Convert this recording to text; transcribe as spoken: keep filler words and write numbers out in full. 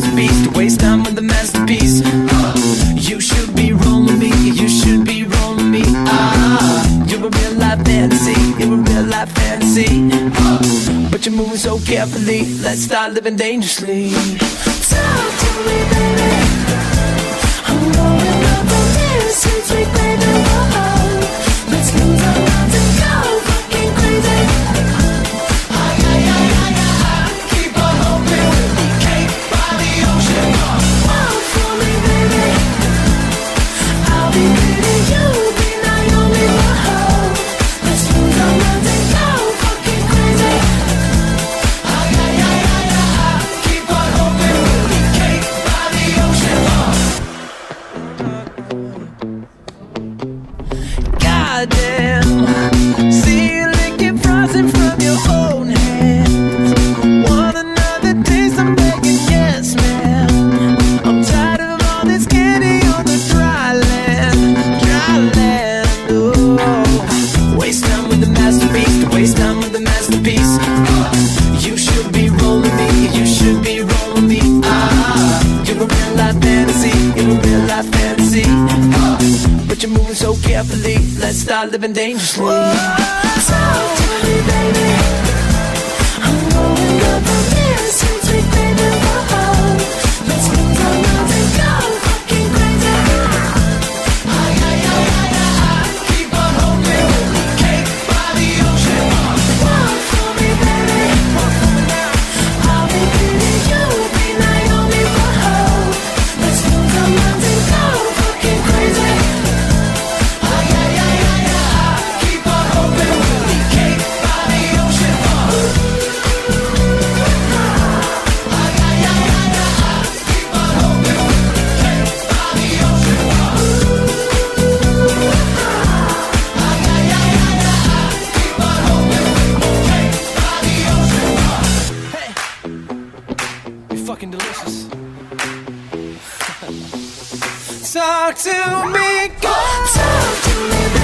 masterpiece, to waste time with the masterpiece. Uh, you should be rolling with me, you should be rolling with me. Uh, you're a real life fantasy, you're a real life fantasy. Uh, but you're moving so carefully, let's start living dangerously. Talk to me, baby. I'm rolling up on this since we played the ball. Let's lose our minds and go fucking crazy. Ay, ay, ay, ay, ay. Keep on hoping we can't buy the ocean. Wow, for me, baby. I'll be needing you, be my only one. Let's lose our minds and go fucking crazy. Ay, ay, ay, ay, ay. Keep on hoping we can't buy the ocean. Goddamn, see you licking frozen from your own hands. Want another taste? I'm begging, yes, ma'am. I'm tired of all this candy on the dry land, dry land. Ooh. Waste time with the masterpiece, to waste time with the masterpiece. Uh, you should be rolling me, you should be rolling me. Ah, you're a real life fantasy, you're a real life fantasy. Uh, But you're moving so carefully, let's start living dangerously. Whoa. Talk to me, baby. I'm rolling up on this since we played the ball. Let's lose our minds and go fucking crazy. Ay, ay, ay, ay, ay. Keep on hoping we can't buy the ocean. Wow, for me, baby. I'll be needing you, be my only one. Let's lose our minds and go fucking crazy. Fucking delicious. Talk to me, girl. Talk to me.